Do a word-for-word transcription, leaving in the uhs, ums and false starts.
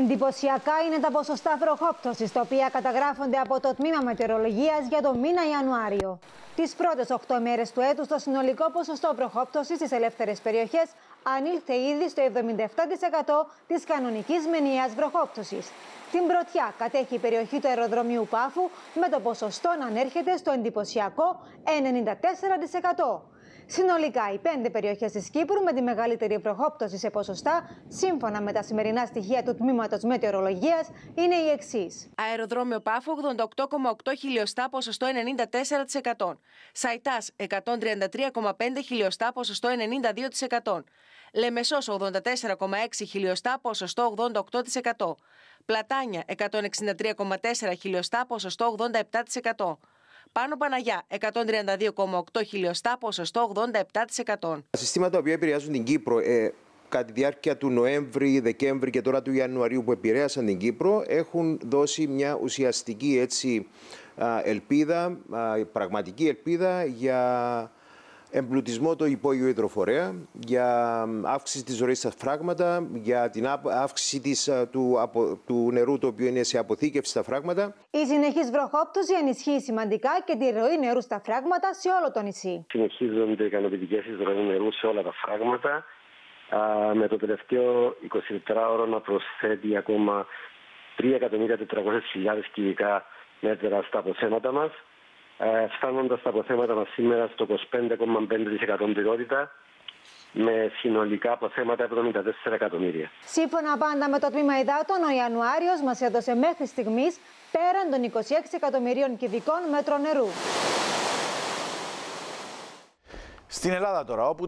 Εντυπωσιακά είναι τα ποσοστά βροχόπτωσης, τα οποία καταγράφονται από το Τμήμα Μετεωρολογίας για το μήνα Ιανουάριο. Τις πρώτες οκτώ μέρες του έτους, το συνολικό ποσοστό βροχόπτωσης στις ελεύθερες περιοχές ανήλθε ήδη στο εβδομήντα επτά τοις εκατό της κανονικής μηνιαίας βροχόπτωσης. Την πρωτιά κατέχει η περιοχή του αεροδρομίου Πάφου, με το ποσοστό να ανέρχεται στο εντυπωσιακό ενενήντα τέσσερα τοις εκατό. Συνολικά, οι πέντε περιοχές της Κύπρου με τη μεγαλύτερη βροχόπτωση σε ποσοστά, σύμφωνα με τα σημερινά στοιχεία του Τμήματος Μετεωρολογίας, είναι οι εξής. Αεροδρόμιο Πάφου ογδόντα οκτώ κόμμα οκτώ χιλιοστά, ποσοστό ενενήντα τέσσερα τοις εκατό. Σαϊτάς εκατόν τριάντα τρία κόμμα πέντε χιλιοστά, ποσοστό ενενήντα δύο τοις εκατό. Λεμεσός ογδόντα τέσσερα κόμμα έξι χιλιοστά, ποσοστό ογδόντα οκτώ τοις εκατό. Πλατάνια εκατόν εξήντα τρία κόμμα τέσσερα χιλιοστά, ποσοστό ογδόντα επτά τοις εκατό. Πάνω Παναγιά εκατόν τριάντα δύο κόμμα οκτώ χιλιοστά, ποσοστό ογδόντα επτά τοις εκατό. Τα συστήματα τα οποία επηρεάζουν την Κύπρο ε, κατά τη διάρκεια του Νοέμβρη, Δεκέμβρη και τώρα του Ιανουαρίου που επηρέασαν την Κύπρο έχουν δώσει μια ουσιαστική έτσι, ελπίδα, πραγματική ελπίδα για εμπλουτισμό του υπόγειου υδροφορέα, για αύξηση της ροής στα φράγματα, για την αύξηση της, του, απο, του νερού το οποίο είναι σε αποθήκευση στα φράγματα. Η συνεχής βροχόπτωση ενισχύει σημαντικά και τη ροή νερού στα φράγματα σε όλο το νησί. Συνεχίζονται οι ικανοποιητικές εισρωές νερού σε όλα τα φράγματα, με το τελευταίο εικοσιτετράωρο να προσθέτει ακόμα τρία εκατομμύρια τετρακόσιες χιλιάδες κυβικά μέτρα στα αποθέματα μας, φτάνοντας τα αποθέματα μας σήμερα στο είκοσι πέντε κόμμα πέντε τοις εκατό ποιότητα, με συνολικά αποθέματα εβδομήντα τέσσερα εκατομμύρια. Σύμφωνα πάντα με το Τμήμα Υδάτων, ο Ιανουάριος μας έδωσε μέχρι στιγμής πέραν των είκοσι έξι εκατομμυρίων κυβικών μέτρων νερού. Στην Ελλάδα τώρα, όπου